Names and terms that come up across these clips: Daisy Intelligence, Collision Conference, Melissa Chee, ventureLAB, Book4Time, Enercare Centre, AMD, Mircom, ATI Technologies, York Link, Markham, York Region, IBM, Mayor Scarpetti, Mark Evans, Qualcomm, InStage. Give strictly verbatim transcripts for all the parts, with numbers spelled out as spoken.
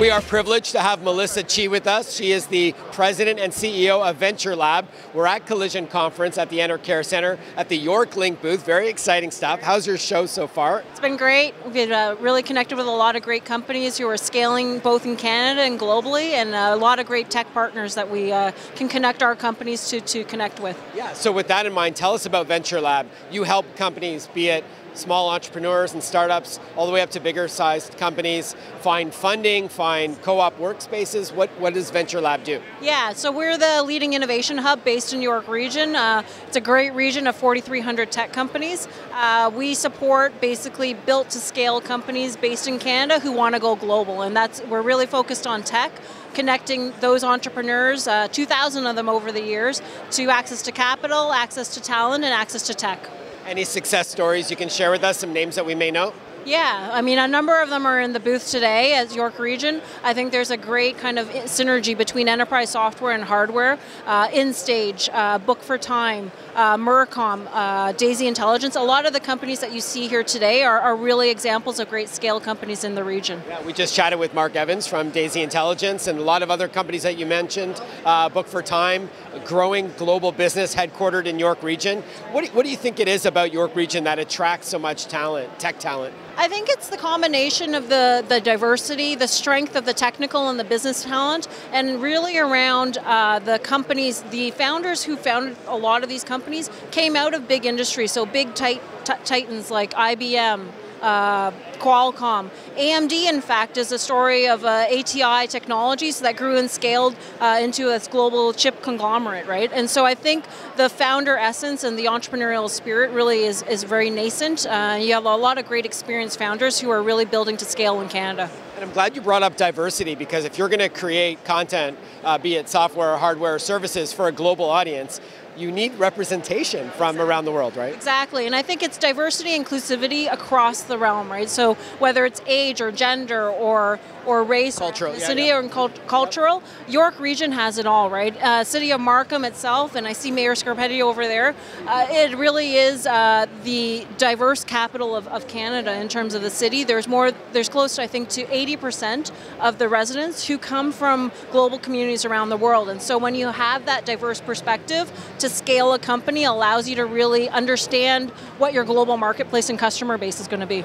We are privileged to have Melissa Chee with us. She is the president and C E O of ventureLAB. We're at Collision Conference at the Enercare Centre at the York Link booth. Very exciting stuff. How's your show so far? It's been great. We've been uh, really connected with a lot of great companies who are scaling both in Canada and globally, and a lot of great tech partners that we uh, can connect our companies to, to connect with. Yeah, so with that in mind, tell us about ventureLAB. You help companies, be it small entrepreneurs and startups, all the way up to bigger sized companies, find funding, find co-op workspaces. What, what does ventureLAB do? Yeah, so we're the leading innovation hub based in York Region. Uh, it's a great region of forty-three hundred tech companies. Uh, we support basically built to scale companies based in Canada who want to go global, and that's, we're really focused on tech, connecting those entrepreneurs, uh, two thousand of them over the years, to access to capital, access to talent, and access to tech. Any success stories you can share with us, some names that we may know? Yeah, I mean, a number of them are in the booth today at York Region. I think there's a great kind of synergy between enterprise software and hardware. Uh, InStage, uh, Book for Time, uh, Mircom, uh, Daisy Intelligence. A lot of the companies that you see here today are, are really examples of great scale companies in the region. Yeah, we just chatted with Mark Evans from Daisy Intelligence and a lot of other companies that you mentioned. Uh, Book for Time, a growing global business headquartered in York Region. What do, what do you think it is about York Region that attracts so much talent, tech talent? I think it's the combination of the, the diversity, the strength of the technical and the business talent, and really around uh, the companies, the founders who founded a lot of these companies came out of big industry, so big tit titans like I B M, uh, Qualcomm. A M D, in fact, is a story of uh, A T I Technologies that grew and scaled uh, into its global chip conglomerate, right? And so I think the founder essence and the entrepreneurial spirit really is, is very nascent. Uh, you have a lot of great experienced founders who are really building to scale in Canada. And I'm glad you brought up diversity, because if you're going to create content, uh, be it software or hardware or services for a global audience, you need representation from exactly. around the world, right? Exactly, and I think it's diversity, inclusivity across the realm, right? So whether it's age or gender or or race, cultural, or ethnicity, yeah, yeah. or cult cultural, yep. York Region has it all, right? Uh, City of Markham itself, and I see Mayor Scarpetti over there. Uh, it really is uh, the diverse capital of, of Canada in terms of the city. There's more. There's close, to, I think, to eighty percent of the residents who come from global communities around the world, and so when you have that diverse perspective, to scale a company allows you to really understand what your global marketplace and customer base is going to be.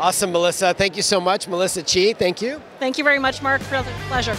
Awesome, Melissa. Thank you so much. Melissa Chee, thank you. Thank you very much, Mark. Real pleasure.